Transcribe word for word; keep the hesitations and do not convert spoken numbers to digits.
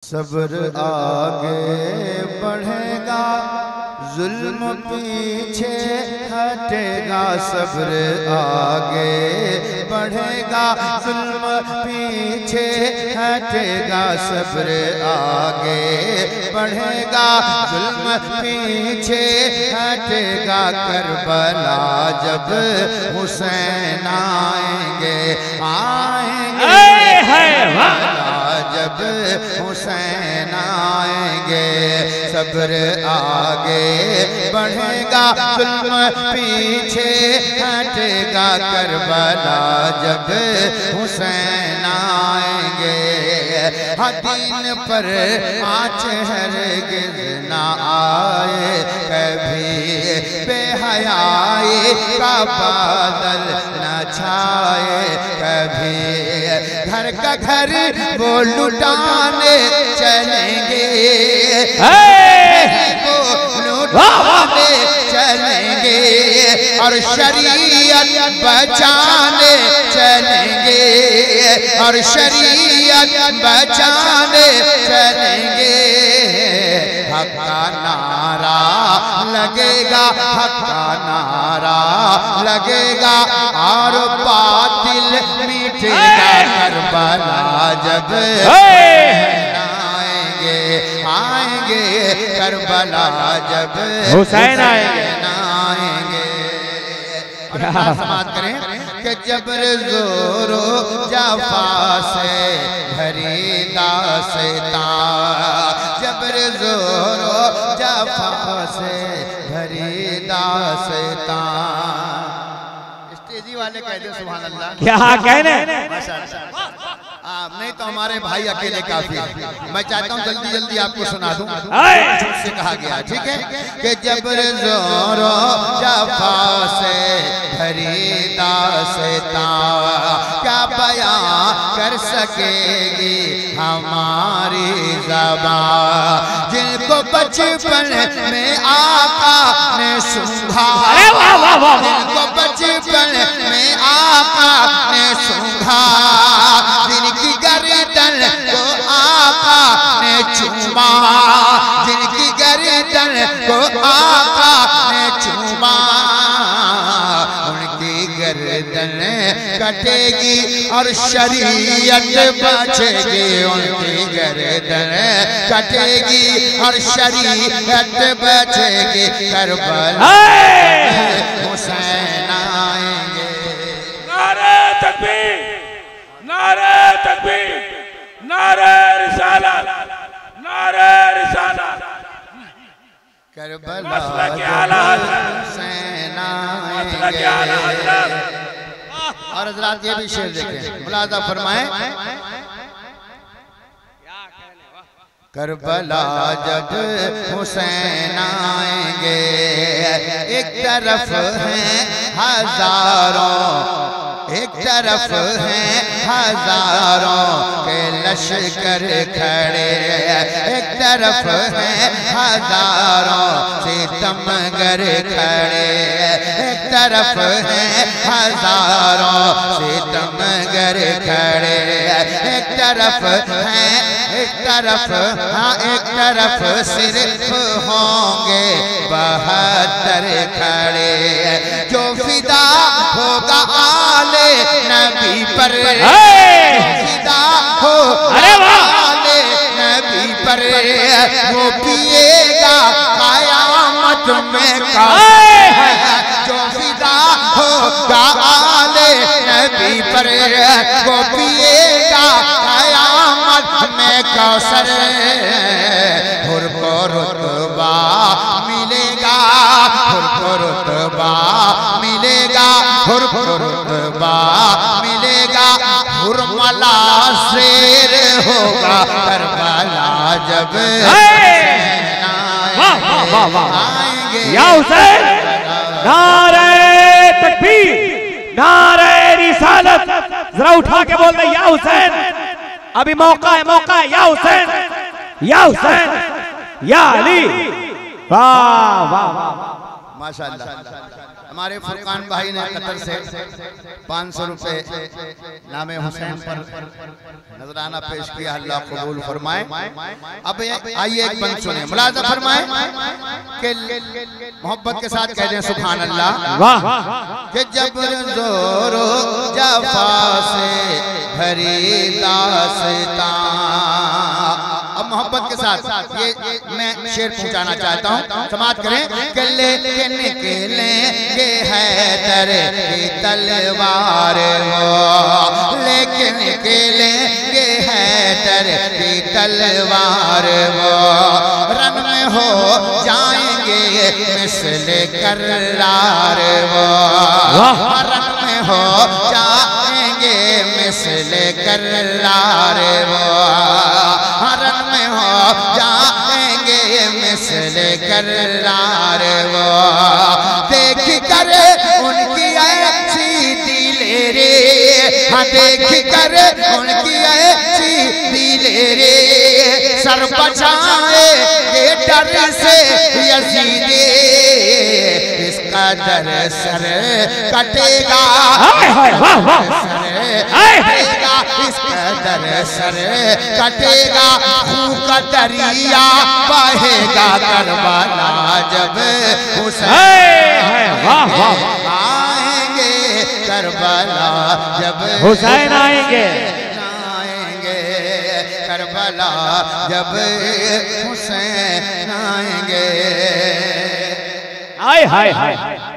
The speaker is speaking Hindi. सब्र आगे बढ़ेगा, जुल्म पीछे हटेगा। सब्र आगे बढ़ेगा, जुल्म पीछे हटेगा। सब्र आगे बढ़ेगा, जुल्म पीछे हटेगा। करबला जब हुसैन आएंगे आएंगे जब हुसैन आएंगे। सब्र आगे बढ़ेगा, जुल्म पीछे हटेगा। करबला जब हुसैन आएंगे। दीन पर आँच हरगिज़ ना आए कभी, बेहयाई का बादल न छाए कभी। घर का घर वो लुटाने चलेंगे, वो लुटाने चलेंगे। और शरीयत बचाने चलेंगे, और शरीयत बचाने चलेंगे। हक का नारा लगेगा, हक का नारा लगेगा। और बातिल मिटेगा। करबला जब आएंगे आएंगे करबला जब हुसैन आएंगे। समाज करें कि जबर जोरो जफा से भरीदा सेता, जबर जोरो जफा से भरीदा सेता। स्टेजी वाले कह दो सुभान अल्लाह, क्या कहने नहीं तो हमारे भाई अकेले काफी। मैं चाहता हूँ जल्दी जल्दी आपको सुना दूं से कहा गया, ठीक है कि जबर जोरो जफा से भरीदा सेता। क्या बयां कर सकेगी हमारी ज़बान, जिनको बचपन में आका ने सूंघा, जिनको बचपन में आका ने सूंघा। जिनकी गर्दन को आका ने चूमा, जिनकी गर्दन को आका ने चूमा। उनकी गर्दन कटेगी और शरीयत बचेगी। उनकी गर्दन कटेगी और शरीयत बचेगी। करबला हुसैन आएंगे। नारे तकबीर, नारे तकबीर, नारे रिसालत, नारे रिसालत। करबला हुसैन आएंगे। और हज़रात ये भी शेर देखें, मुलाजा फरमाएं। करबला जब हुसैन आएंगे। एक तरफ हैं हजारों, एक तरफ हैं हजारों के लश्कर खड़े। एक तरफ हैं हजारों सितमगर खड़े। एक तरफ हैं हजारों सितमगर खड़े। एक तरफ हैं, एक तरफ, हाँ एक तरफ सिर्फ होंगे बहत्तर खड़े। जो फिदा होगा आले नबी पर, फिदा हो आले नबी पर। वो पिएगा कयामत में काहे, जो फिदा होगा आले नबी पर। वो पिएगा कयामत में कौसर। हुर को रुतबा मिलेगा, हुर को रुतबा मिलेगा, हुर को रुतबा मिलेगा। हुरमला शेर होगा। करबला जब आएंगे या हुसैन। नारे तकबीर, नारे रिसालत। जरा उठा के बोल दे या हुसैन। अभी मौका है, मौका है। या हुसैन, या हुसैन, या अली। वाह वाह वाह। माशाल्लाह। हमारे फुरकान भाई ने कतर से पाँच सौ रुपये नामे हुसैन पर नजराना पेश किया, अल्लाह कबूल फरमाए। अब आइए एक बंद सुने, मुलाजा फरमाए कि मोहब्बत के साथ कह दें सुभान अल्लाह। वाह कि जब जोरो जफा से भरी दास्तां, मोहब्बत के साथ ये, ये मैं शेर पहुंचाना चाहता हूँ, समाप्त करें। के लेकिन निकलेंगे हैदर की तलवार हो, लेकिन निकलेंगे हैदर की तलवार हो, रन में हो जाएंगे मिसल करार हो, रन में हो जाएंगे मिसल करार हो, जाएंगे मिसल करार वो। देख कर उनकी अच्छी दिलेरे, हाँ देख कर उनकी अच्छी दिलेरे, सर बचाएंगे डर से यजीदे, इसका डर सर कटेगा, इसका दर सर कटेगा, खून का दरिया बहेगा करबला जब हुसैन आएंगे, करबला जब हुसैन आएंगे, आएंगे करबला जब हुसैन आएंगे। हाय हाय हाय